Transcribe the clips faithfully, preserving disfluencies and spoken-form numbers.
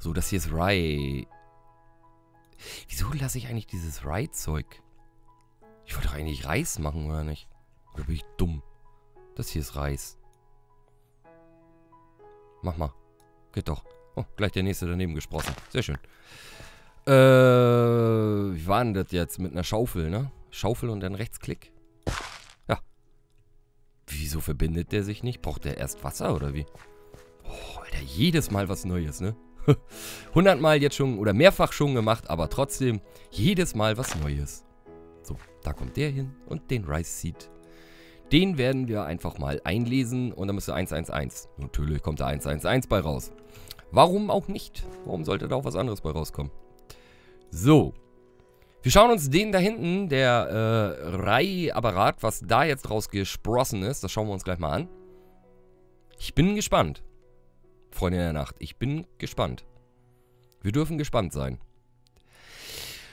So, das hier ist Rye. Wieso lasse ich eigentlich dieses Rye-Zeug? Ich wollte doch eigentlich Reis machen, oder nicht? Oder bin ich dumm? Das hier ist Reis. Mach mal. Geht doch. Oh, gleich der nächste daneben gesprossen. Sehr schön. Äh, wie war denn das jetzt? Mit einer Schaufel, ne? Schaufel und dann Rechtsklick. Ja. Wieso verbindet der sich nicht? Braucht der erst Wasser, oder wie? Oh, Alter, jedes Mal was Neues, ne? hundertmal jetzt schon, oder mehrfach schon gemacht, aber trotzdem jedes Mal was Neues. So, da kommt der hin und den Rice Seed. Den werden wir einfach mal einlesen und dann müsste eins eins eins. Natürlich kommt da eins eins eins bei raus. Warum auch nicht? Warum sollte da auch was anderes bei rauskommen? So. Wir schauen uns den da hinten, der äh, Rei-Apparat, was da jetzt draus gesprossen ist. Das schauen wir uns gleich mal an. Ich bin gespannt. Freunde der Nacht, ich bin gespannt. Wir dürfen gespannt sein.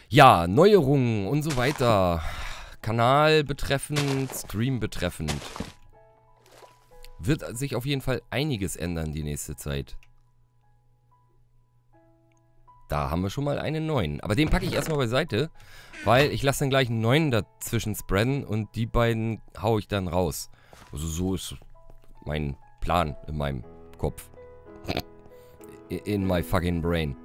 Ja, Neuerungen und so weiter. Kanal betreffend, Stream betreffend. Wird sich auf jeden Fall einiges ändern die nächste Zeit. Da haben wir schon mal einen neuen. Aber den packe ich erstmal beiseite, weil ich lasse dann gleich einen neuen dazwischen spreaden und die beiden haue ich dann raus. Also so ist mein Plan in meinem Kopf. In my fucking brain.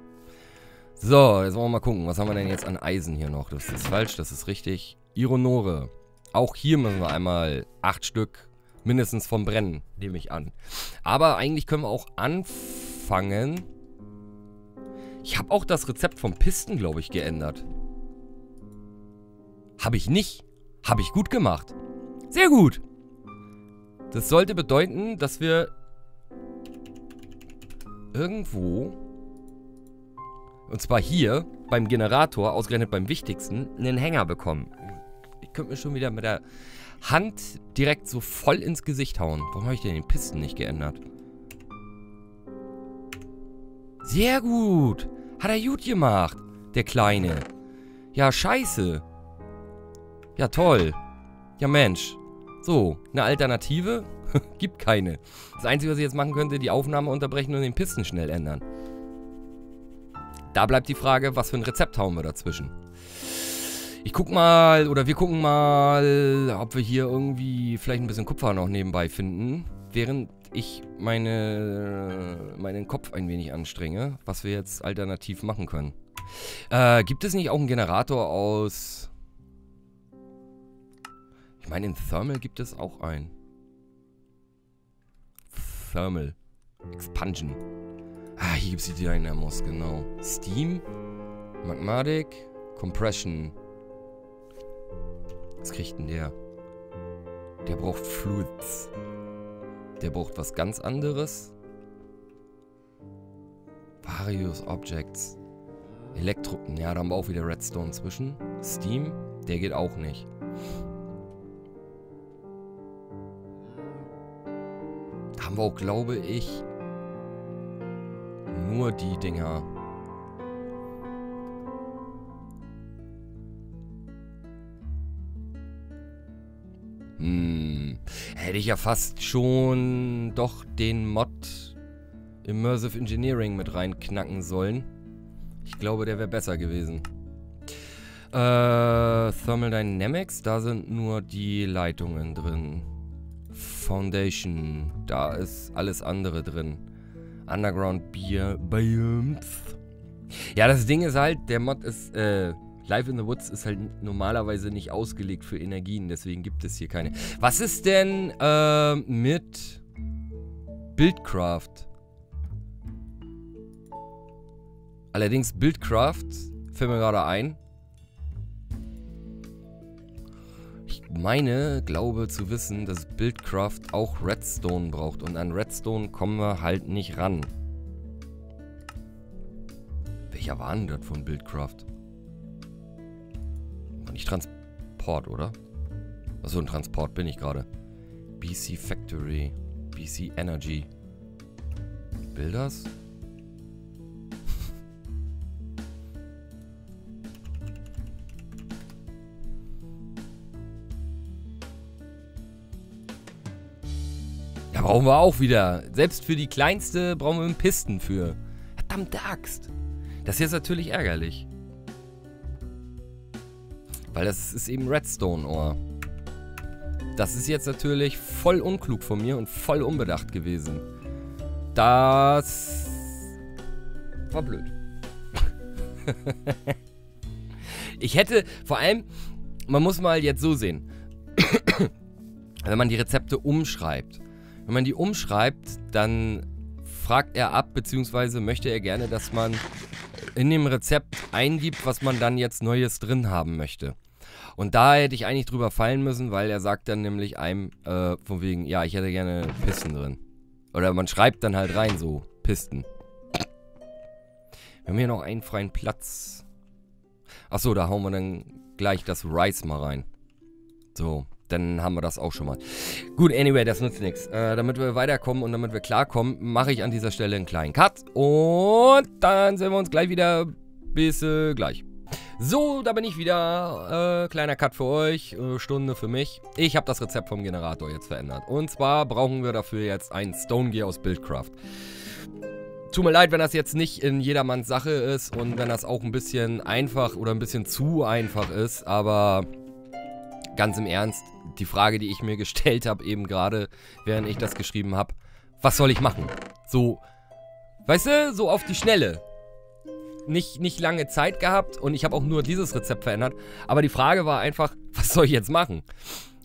So, jetzt wollen wir mal gucken. Was haben wir denn jetzt an Eisen hier noch? Das ist falsch, das ist richtig. Ironore. Auch hier müssen wir einmal acht Stück mindestens vom brennen, nehme ich an. Aber eigentlich können wir auch anfangen. Ich habe auch das Rezept vom Pisten, glaube ich, geändert. Habe ich nicht. Habe ich gut gemacht. Sehr gut. Das sollte bedeuten, dass wir irgendwo, und zwar hier, beim Generator, ausgerechnet beim wichtigsten, einen Hänger bekommen. Ich könnte mir schon wieder mit der Hand direkt so voll ins Gesicht hauen. Warum habe ich denn den Pisten nicht geändert? Sehr gut. Hat er gut gemacht, der Kleine. Ja, scheiße. Ja, toll. Ja, Mensch. So, eine Alternative? Gibt keine. Das Einzige, was ich jetzt machen könnte, die Aufnahme unterbrechen und den Pisten schnell ändern. Da bleibt die Frage, was für ein Rezept hauen wir dazwischen. Ich guck mal, oder wir gucken mal, ob wir hier irgendwie vielleicht ein bisschen Kupfer noch nebenbei finden. Während ich meine, meinen Kopf ein wenig anstrenge, was wir jetzt alternativ machen können. Äh, gibt es nicht auch einen Generator aus... Ich meine, in Thermal gibt es auch einen. Thermal Expansion. Ah, hier gibt es die Dynamos, genau. Steam, Magmatic, Compression. Was kriegt denn der? Der braucht Fluids. Der braucht was ganz anderes. Various Objects. Elektro... Ja, da haben wir auch wieder Redstone zwischen. Steam, der geht auch nicht. Da haben wir auch, glaube ich, nur die Dinger. Hm. Hätte ich ja fast schon doch den Mod Immersive Engineering mit reinknacken sollen. Ich glaube, der wäre besser gewesen. Äh, Thermal Dynamics, da sind nur die Leitungen drin. Foundation, da ist alles andere drin. Underground Beer Biomes. Ja, das Ding ist halt, der Mod ist, äh, Life in the Woods ist halt normalerweise nicht ausgelegt für Energien, deswegen gibt es hier keine. Was ist denn äh, mit Buildcraft? Allerdings Buildcraft fällt mir gerade ein. Ich meine, glaube zu wissen, dass Buildcraft auch Redstone braucht und an Redstone kommen wir halt nicht ran. Welcher war denn das von Buildcraft? Nicht Transport, oder? Achso, ein Transport bin ich gerade. B C Factory. B C Energy. Builders? Da brauchen wir auch wieder. Selbst für die kleinste brauchen wir einen Pisten für. verdammte Axt. Das hier ist natürlich ärgerlich. Weil das ist eben Redstone-Ohr. Das ist jetzt natürlich voll unklug von mir und voll unbedacht gewesen. Das war blöd. Ich hätte, vor allem, man muss mal jetzt so sehen, wenn man die Rezepte umschreibt. Wenn man die umschreibt, dann fragt er ab, beziehungsweise möchte er gerne, dass man in dem Rezept eingibt, was man dann jetzt Neues drin haben möchte. Und da hätte ich eigentlich drüber fallen müssen, weil er sagt dann nämlich einem, äh, von wegen, ja, ich hätte gerne Pisten drin. Oder man schreibt dann halt rein so, Pisten. Wir haben hier noch einen freien Platz. Achso, da hauen wir dann gleich das Rice mal rein. So, dann haben wir das auch schon mal. Gut, anyway, das nutzt nichts. Äh, damit wir weiterkommen und damit wir klarkommen, mache ich an dieser Stelle einen kleinen Cut. Und dann sehen wir uns gleich wieder. Bis äh, gleich. So, da bin ich wieder. Äh, kleiner Cut für euch, äh, Stunde für mich. Ich habe das Rezept vom Generator jetzt verändert. Und zwar brauchen wir dafür jetzt ein Stone Gear aus Buildcraft. Tut mir leid, wenn das jetzt nicht in jedermanns Sache ist und wenn das auch ein bisschen einfach oder ein bisschen zu einfach ist. Aber ganz im Ernst, die Frage, die ich mir gestellt habe eben gerade, während ich das geschrieben habe. Was soll ich machen? So, weißt du, so auf die Schnelle. Nicht, nicht lange Zeit gehabt und ich habe auch nur dieses Rezept verändert, aber die Frage war einfach, was soll ich jetzt machen?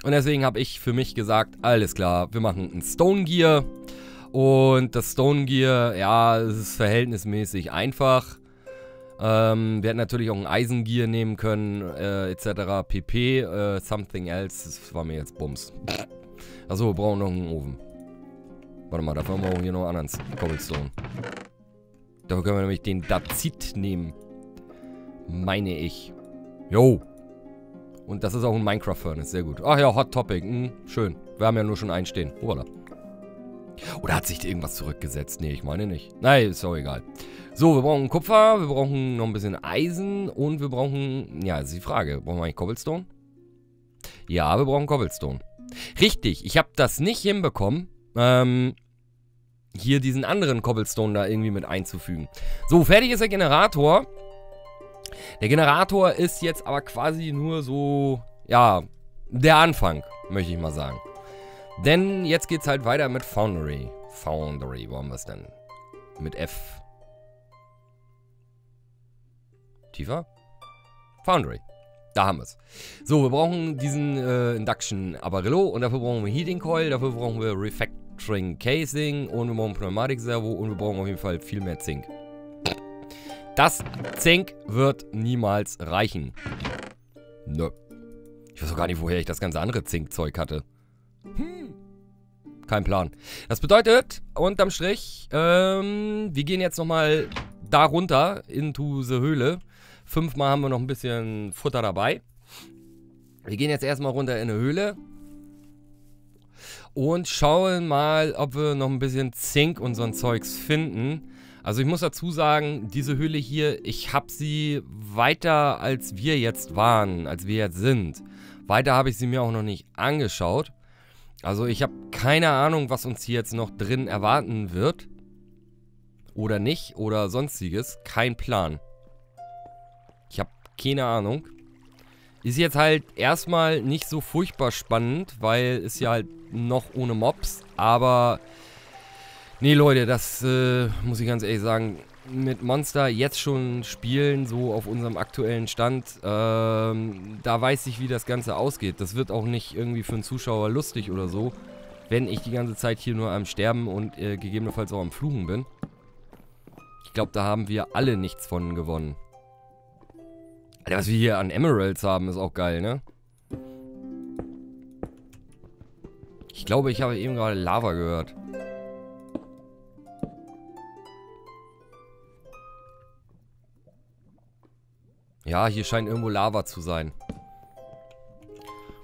Und deswegen habe ich für mich gesagt, alles klar, wir machen ein Stone Gear und das Stone Gear, ja, es ist verhältnismäßig einfach. Ähm, wir hätten natürlich auch ein Eisengear nehmen können, äh, et cetera pp. Äh, something else, das war mir jetzt Bums. Achso, wir brauchen noch einen Ofen. Warte mal, dafür brauchen wir hier noch einen anderen Cobblestone. Dafür können wir nämlich den Dazit nehmen. Meine ich. Jo. Und das ist auch ein Minecraft-Furnace. Sehr gut. Ach ja, Hot Topic. Hm, schön. Wir haben ja nur schon einen stehen. Voilà. Oder hat sich irgendwas zurückgesetzt? Nee, ich meine nicht. Nein, ist auch egal. So, wir brauchen Kupfer. Wir brauchen noch ein bisschen Eisen. Und wir brauchen... Ja, das ist die Frage. Brauchen wir eigentlich Cobblestone? Ja, wir brauchen Cobblestone. Richtig. Ich habe das nicht hinbekommen. Ähm... hier diesen anderen Cobblestone da irgendwie mit einzufügen. So, fertig ist der Generator. Der Generator ist jetzt aber quasi nur so, ja, der Anfang, möchte ich mal sagen. Denn jetzt geht's halt weiter mit Foundry. Foundry, wo haben wir's denn? Mit F. Tiefer? Foundry. Da haben wir es. So, wir brauchen diesen äh, Induction Amarillo und dafür brauchen wir Heating Coil, dafür brauchen wir Refact String Casing und wir brauchen Pneumatik-Servo und wir brauchen auf jeden Fall viel mehr Zink. Das Zink wird niemals reichen. Nö. Ich weiß auch gar nicht, woher ich das ganze andere Zinkzeug hatte. Hm. Kein Plan. Das bedeutet, unterm Strich, ähm, wir gehen jetzt nochmal da runter, into the Höhle. Fünfmal haben wir noch ein bisschen Futter dabei. Wir gehen jetzt erstmal runter in eine Höhle. Und schauen mal, ob wir noch ein bisschen Zink und so ein Zeugs finden. Also ich muss dazu sagen, diese Höhle hier, ich habe sie weiter als wir jetzt waren, als wir jetzt sind. Weiter habe ich sie mir auch noch nicht angeschaut. Also ich habe keine Ahnung, was uns hier jetzt noch drin erwarten wird. Oder nicht, oder sonstiges. Kein Plan. Ich habe keine Ahnung. Ist jetzt halt erstmal nicht so furchtbar spannend, weil es ja halt noch ohne Mobs, aber nee Leute, das äh, muss ich ganz ehrlich sagen, mit Monster jetzt schon spielen, so auf unserem aktuellen Stand, ähm, da weiß ich, wie das Ganze ausgeht. Das wird auch nicht irgendwie für einen Zuschauer lustig oder so, wenn ich die ganze Zeit hier nur am Sterben und äh, gegebenenfalls auch am Fluchen bin. Ich glaube, da haben wir alle nichts von gewonnen. Alter, was wir hier an Emeralds haben, ist auch geil, ne? Ich glaube, ich habe eben gerade Lava gehört. Ja, hier scheint irgendwo Lava zu sein.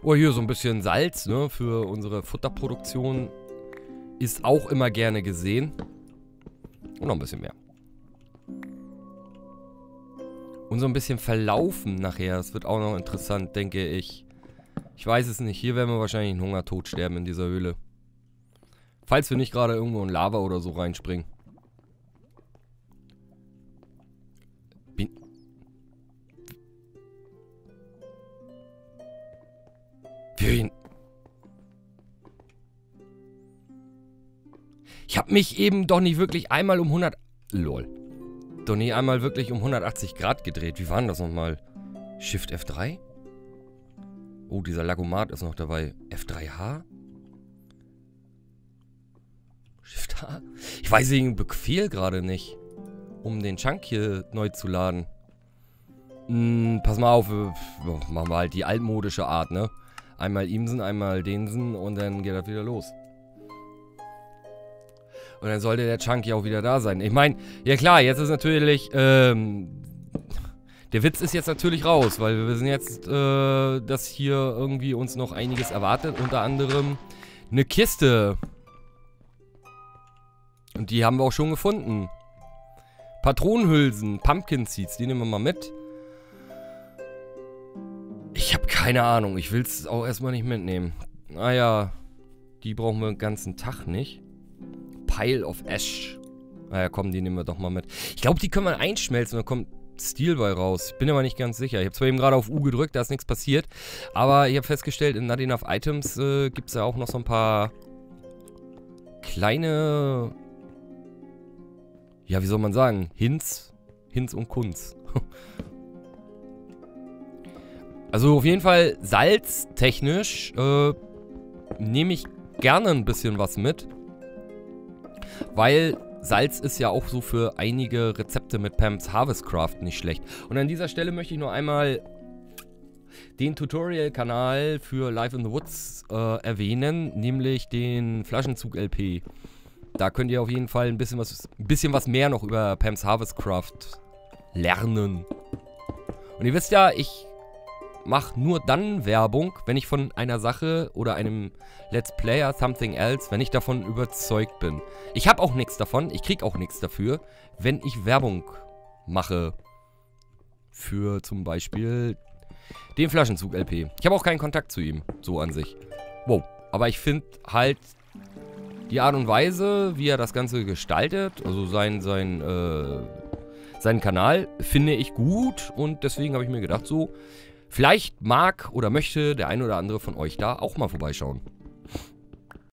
Oh, hier so ein bisschen Salz, ne? Für unsere Futterproduktion ist auch immer gerne gesehen. Und noch ein bisschen mehr. Und so ein bisschen verlaufen nachher. Das wird auch noch interessant, denke ich. Ich weiß es nicht. Hier werden wir wahrscheinlich einen Hungertod sterben in dieser Höhle. Falls wir nicht gerade irgendwo in Lava oder so reinspringen. habe mich eben doch nicht wirklich einmal um hundert... Lol. Doch nicht einmal wirklich um hundertachtzig Grad gedreht. Wie war denn das nochmal? Shift F drei? Oh, dieser Lagomat ist noch dabei. F drei H? Shift H? Ich weiß den Befehl gerade nicht, um den Chunk hier neu zu laden. Hm, pass mal auf. Machen wir halt die altmodische Art, ne? Einmal Imsen, einmal Densen und dann geht das wieder los. Und dann sollte der Chunk ja auch wieder da sein. Ich meine, ja klar, jetzt ist natürlich, ähm, der Witz ist jetzt natürlich raus, weil wir wissen jetzt, äh, dass hier irgendwie uns noch einiges erwartet. Unter anderem eine Kiste. Und die haben wir auch schon gefunden. Patronenhülsen, Pumpkin Seeds, die nehmen wir mal mit. Ich habe keine Ahnung, ich will es auch erstmal nicht mitnehmen. Naja, die brauchen wir den ganzen Tag nicht. Pile of Ash. Naja, komm, die nehmen wir doch mal mit. Ich glaube, die können wir einschmelzen und da kommt Steel bei raus. Ich bin aber nicht ganz sicher. Ich habe zwar eben gerade auf U gedrückt, da ist nichts passiert. Aber ich habe festgestellt, in Not Enough Items äh, gibt es ja auch noch so ein paar kleine... Ja, wie soll man sagen? Hints, Hints und Kunz. Also auf jeden Fall salztechnisch äh, nehme ich gerne ein bisschen was mit. Weil Salz ist ja auch so für einige Rezepte mit Pams Harvestcraft nicht schlecht. Und an dieser Stelle möchte ich nur einmal den Tutorial-Kanal für Life in the Woods äh, erwähnen, nämlich den Flaschenzug L P. Da könnt ihr auf jeden Fall ein bisschen was, ein bisschen was mehr noch über Pams Harvestcraft lernen. Und ihr wisst ja, ich mache nur dann Werbung, wenn ich von einer Sache oder einem Let's Player, something else, wenn ich davon überzeugt bin. Ich habe auch nichts davon, ich kriege auch nichts dafür, wenn ich Werbung mache. Für zum Beispiel den Flaschenzug L P. Ich habe auch keinen Kontakt zu ihm, so an sich. Wow, aber ich finde halt die Art und Weise, wie er das Ganze gestaltet, also sein, sein, äh, seinen Kanal, finde ich gut. Und deswegen habe ich mir gedacht, so... Vielleicht mag oder möchte der ein oder andere von euch da auch mal vorbeischauen.